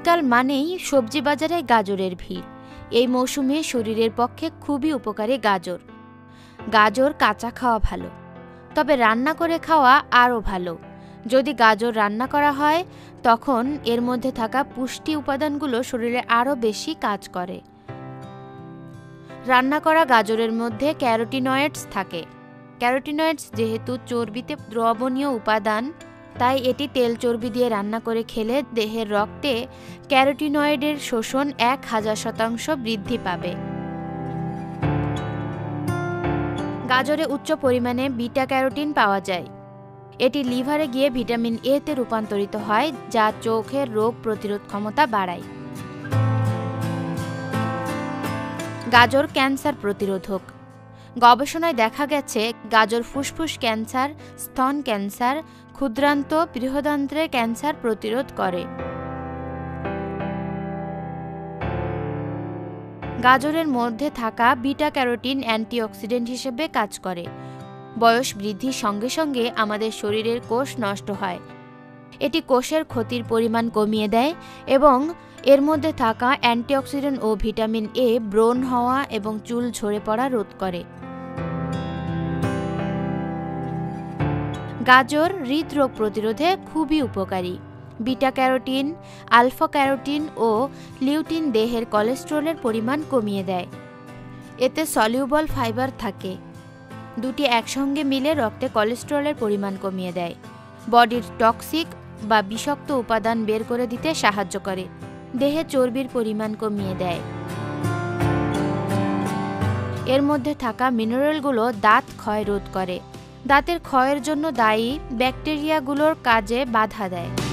শীতকাল মানেই সবজি বাজারে গাজরের ভিড়। এই মৌসুমে শরীরের পক্ষে খুবই উপকারী গাজর। গাজর কাঁচা খাওয়া ভালো, তবে রান্না করে খাওয়া আরও ভালো। যদি গাজর রান্না করা হয় তখন এর মধ্যে থাকা পুষ্টি উপাদানগুলো শরীরে আরও বেশি কাজ করে। রান্না করা গাজরের মধ্যে ক্যারোটিনয়েডস থাকে। ক্যারোটিনয়েডস যেহেতু চর্বিতে দ্রবণীয় উপাদান, তাই এটি তেল চর্বি দিয়ে রান্না করে খেলে দেহের রক্তে ক্যারোটিনয়েডের শোষণ 1000% বৃদ্ধি পাবে। গাজরে উচ্চ পরিমাণে বিটা ক্যারোটিন পাওয়া যায়। এটি লিভারে গিয়ে ভিটামিন এ তে রূপান্তরিত হয়, যা চোখের রোগ প্রতিরোধ ক্ষমতা বাড়ায়। গাজর ক্যান্সার প্রতিরোধক। গবেষণায় দেখা গেছে গাজর ফুসফুস ক্যান্সার, স্তন ক্যান্সার, ক্ষুদ্রান্ত বৃহদান্ত্রের ক্যান্সার প্রতিরোধ করে। গাজরের মধ্যে থাকা বিটা ক্যারোটিন অ্যান্টিঅক্সিডেন্ট হিসেবে কাজ করে। বয়স বৃদ্ধির সঙ্গে সঙ্গে আমাদের শরীরের কোষ নষ্ট হয়। এটি কোষের ক্ষতির পরিমাণ কমিয়ে দেয় এবং এর মধ্যে থাকা অ্যান্টিঅক্সিডেন্ট ও ভিটামিন এ ব্রণ হওয়া এবং চুল ঝরে পড়া রোধ করে। গাজর হৃদরোগ প্রতিরোধে খুবই উপকারী। বিটা ক্যারোটিন, আলফা ক্যারোটিন ও লিউটিন দেহের কোলেস্টেরলের পরিমাণ কমিয়ে দেয়। এতে সলিউবল ফাইবার থাকে। দুটি একসঙ্গে মিলে রক্তে কোলেস্টেরলের পরিমাণ কমিয়ে দেয়, বডির টক্সিক বা বিষাক্ত উপাদান বের করে দিতে সাহায্য করে, দেহে চর্বির পরিমাণ কমিয়ে দেয়। এর মধ্যে থাকা মিনারেলগুলো দাঁত ক্ষয় রোধ করে। দাঁতের ক্ষয়ের জন্য দায়ী ব্যাকটেরিয়াগুলোর কাজে বাধা দেয়।